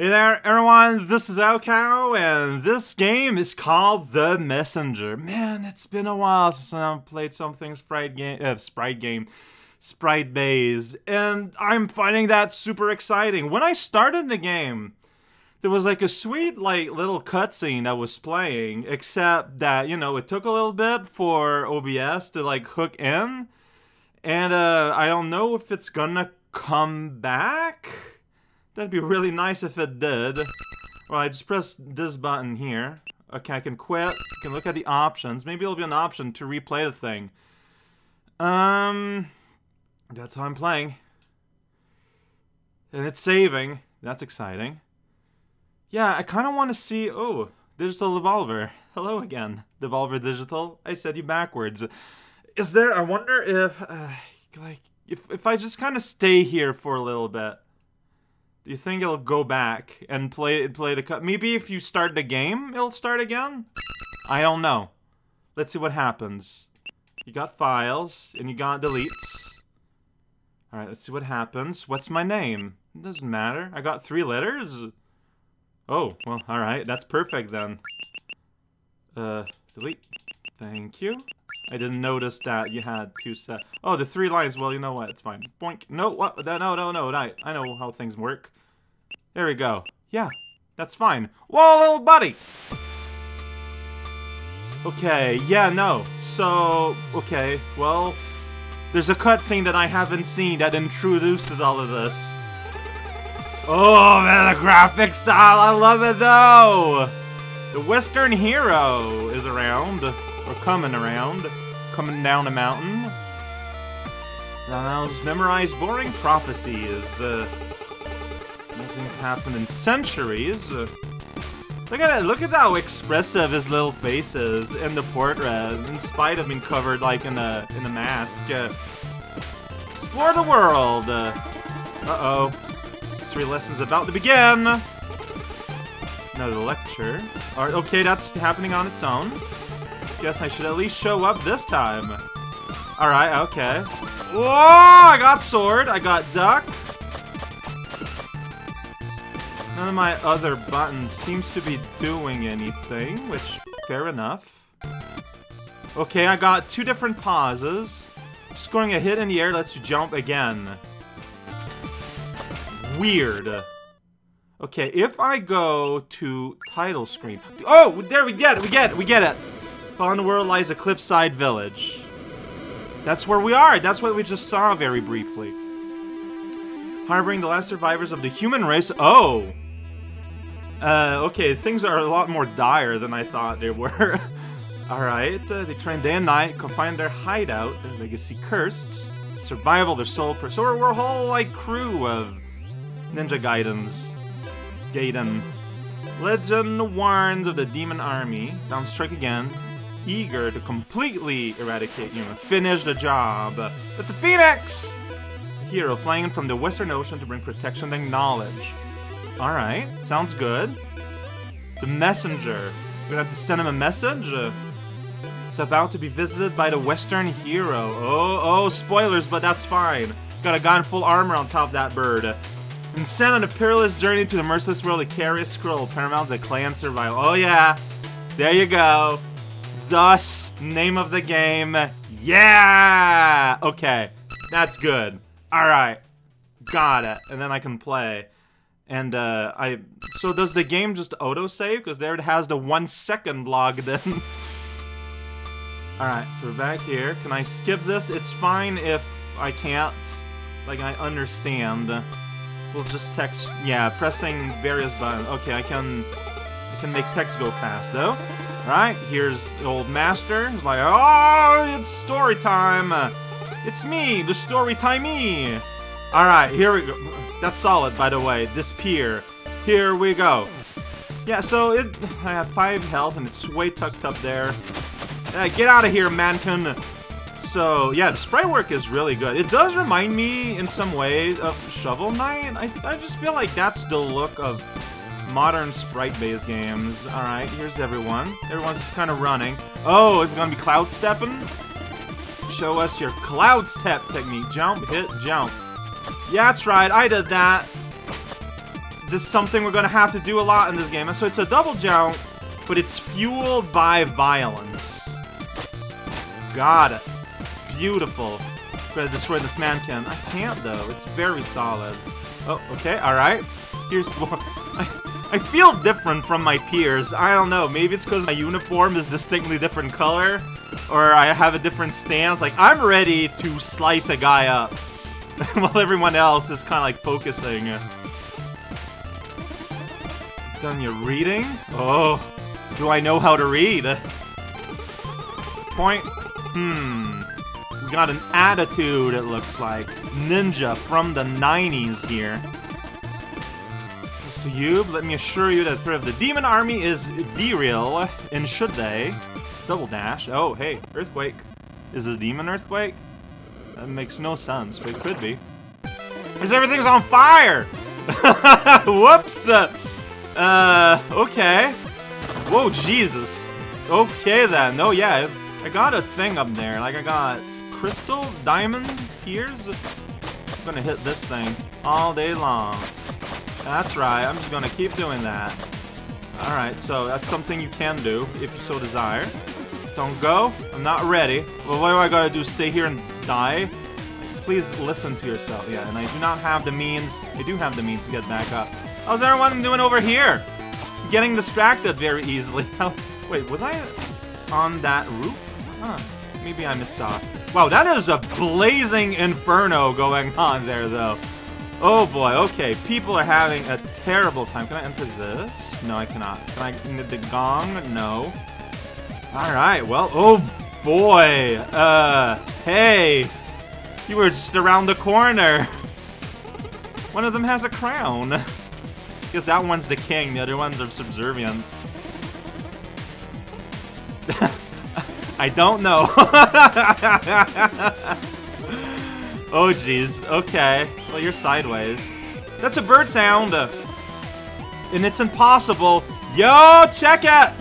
Hey there, everyone, this is raocow, and this game is called The Messenger. Man, it's been a while since I've played something sprite-based, and I'm finding that super exciting. When I started the game, there was like a sweet, like, little cutscene I was playing, except that, you know, it took a little bit for OBS to, like, hook in, and I don't know if it's gonna come back. That'd be really nice if it did. Well, I just pressed this button here. Okay, I can quit. I can look at the options. Maybe it'll be an option to replay the thing. That's how I'm playing. And it's saving. That's exciting. Yeah, I kind of want to see... Oh, Digital Devolver. Hello again, Devolver Digital. I said you backwards. Is there... I wonder if... like, if I just kind of stay here for a little bit. Do you think it'll go back and play the cut? Maybe if you start the game, it'll start again? I don't know. Let's see what happens. You got files, and you got deletes. Alright, let's see what happens. What's my name? It doesn't matter. I got 3 letters? Oh, well, alright. That's perfect, then. Delete. Thank you. I didn't notice that you had 2 set. Oh, the 3 lines. Well, you know what? It's fine. Boink. No, what? No. I know how things work. There we go. Yeah, that's fine. Whoa, little buddy! Okay, yeah, no. So, okay, well, there's a cutscene that I haven't seen that introduces all of this. Oh, man, the graphic style. I love it, though. The Western hero is around. Or coming around. Coming down a mountain. Now memorize boring prophecies. Nothing's happened in centuries. Look at how expressive his little face is in the portrait, in spite of being covered like in a mask. Explore the world. Uh-oh. 3 lessons about to begin. Another lecture. Alright, okay, that's happening on its own. Guess I should at least show up this time. Alright, okay. Whoa! I got sword. I got duck. None of my other buttons seems to be doing anything, which, fair enough. Okay, I got 2 different pauses. Scoring a hit in the air lets you jump again. Weird. Okay, if I go to title screen... Oh! There we get it! We get it! On the world lies a cliffside village. That's where we are. That's what we just saw very briefly. Harboring the last survivors of the human race. Oh! Okay, things are a lot more dire than I thought they were. Alright, they train day and night, confined their hideout, their legacy cursed. Survival, their sole purpose. So we're a whole, like, crew of Ninja Gaiden. Legend warns of the demon army. Down strike again. Eager to completely eradicate human. Finish the job. It's a phoenix! Hero flying in from the Western Ocean to bring protection and knowledge. Alright, sounds good. The messenger. We're gonna have to send him a message? It's about to be visited by the Western hero. Oh, spoilers, but that's fine. Got a guy in full armor on top of that bird. And sent on a perilous journey to the merciless world to carry a scroll, paramount to the clan survival. Oh yeah, there you go. Thus, name of the game. Yeah! Okay, that's good. Alright, got it. And then I can play. And, so does the game just autosave? Because there it has the 1 second logged in. Alright, so we're back here. Can I skip this? It's fine if I can't. Like, I understand. We'll just text, yeah, pressing various buttons. Okay, I can make text go fast, though. All right, here's the old master. He's like, oh, it's story time. It's me, the story timey. All right, here we go. That's solid, by the way, this pier. Here we go. Yeah, so I have 5 health, and it's way tucked up there. Get out of here, mankin. So, yeah, the sprite work is really good. It does remind me, in some ways, of Shovel Knight. I just feel like that's the look of modern sprite-based games. Alright, here's everyone. Everyone's just kind of running. Oh, it's gonna be cloud stepping? Show us your cloud step technique. Jump, hit, jump. Yeah, that's right, I did that. This is something we're gonna have to do a lot in this game. So it's a double jump, but it's fueled by violence. Got it. Beautiful. Gotta destroy this mannequin. I can't though. It's very solid. Oh, okay. All right. Here's more. I feel different from my peers. I don't know. Maybe it's because my uniform is distinctly different color, or I have a different stance. Like I'm ready to slice a guy up, while everyone else is kind of like focusing. Done your reading? Oh, do I know how to read? Point. We got an attitude, it looks like. Ninja from the 90s here. Mr. Yub, let me assure you that threat of the demon army is real, and should they double dash? Oh, hey, earthquake. Is it a demon earthquake? That makes no sense, but it could be. Because everything's on fire! Whoops! Okay. Whoa, Jesus. Okay then. Oh yeah, I got a thing up there. Like I got crystal, diamond, tears. I'm gonna hit this thing all day long. That's right. I'm just gonna keep doing that. All right. So that's something you can do if you so desire. Don't go. I'm not ready. Well, what do I gotta do? Stay here and die? Please listen to yourself. Yeah. And I do not have the means. I do have the means to get back up. How's everyone doing over here? Getting distracted very easily. Wait, was I on that roof? Huh. Maybe I missaw. Wow, that is a blazing inferno going on there, though. Oh, boy. Okay, people are having a terrible time. Can I enter this? No, I cannot. Can I get the gong? No. All right, well, oh, boy. Hey. You were just around the corner. One of them has a crown. Because that one's the king, the other ones are subservient. I don't know. Oh, jeez. Okay. Well, you're sideways. That's a bird sound. And it's impossible. Yo, check it!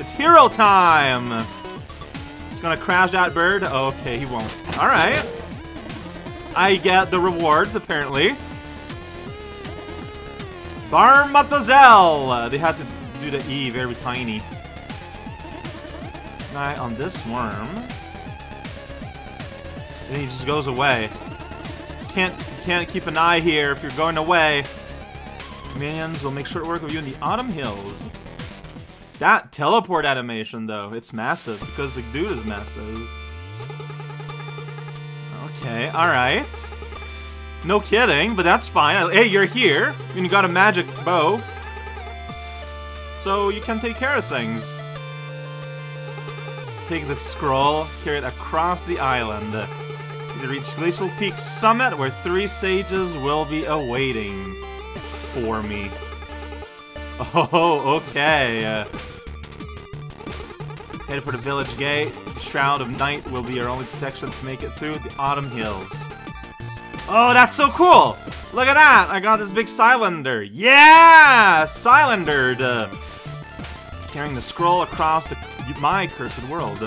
It's hero time! It's gonna crash that bird? Okay, he won't. Alright. I get the rewards, apparently. Barmathazel! They had to do the E, very tiny. An eye on this worm. Then he just goes away. Can't keep an eye here if you're going away. Minions will make short work of you in the Autumn Hills. That teleport animation, though, it's massive because the dude is massive. Okay, alright. No kidding, but that's fine. Hey, you're here, and you got a magic bow. So you can take care of things. Take the scroll, carry it across the island. You reach Glacial Peak Summit, where 3 sages will be awaiting for me. Oh, okay. Headed for the village gate. The Shroud of Night will be your only protection to make it through the Autumn Hills. Oh, that's so cool! Look at that! I got this big cylinder. Yeah! Cylindered! Carrying the scroll across my cursed world.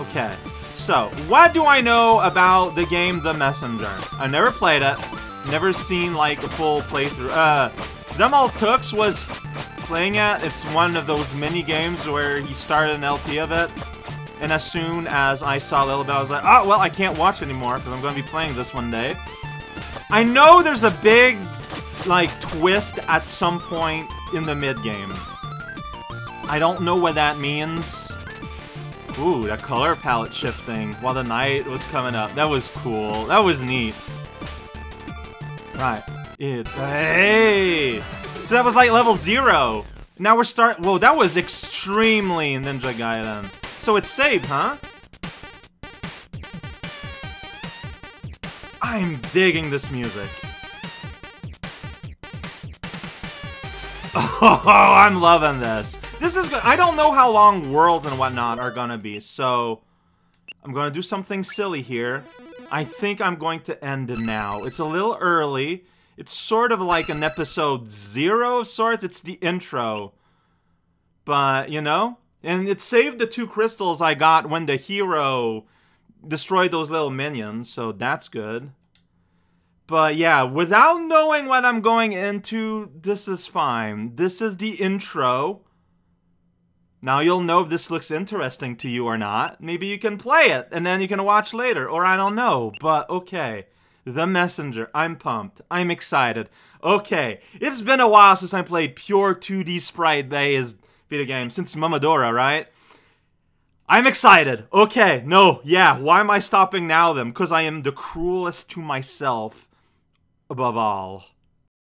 Okay, so what do I know about the game The Messenger? I never played it. Never seen, like, a full playthrough. Demol Tooks was playing it. It's one of those mini-games where he started an LP of it. And as soon as I saw Lil Bell, I was like, oh, well, I can't watch anymore because I'm going to be playing this one day. I know there's a big, like, twist at some point in the mid-game. I don't know what that means. Ooh, that color palette shifting while the night was coming up. That was cool. That was neat. Right. Hey! So that was, like, level 0. Now we're whoa, that was extremely Ninja Gaiden. So it's saved, huh? I'm digging this music. Oh, I'm loving this. This is good. I don't know how long worlds and whatnot are gonna be, so I'm gonna do something silly here. I think I'm going to end it now. It's a little early. It's sort of like an episode 0 of sorts. It's the intro. But, you know? And it saved the 2 crystals I got when the hero destroyed those little minions, so that's good. But yeah, without knowing what I'm going into, this is fine. This is the intro. Now you'll know if this looks interesting to you or not. Maybe you can play it, and then you can watch later, or I don't know, but okay. The Messenger. I'm pumped. I'm excited. Okay, it's been a while since I played pure 2D sprite-based video games, since Momodora, right? I'm excited. Okay, no, yeah, why am I stopping now then? Because I am the cruelest to myself above all.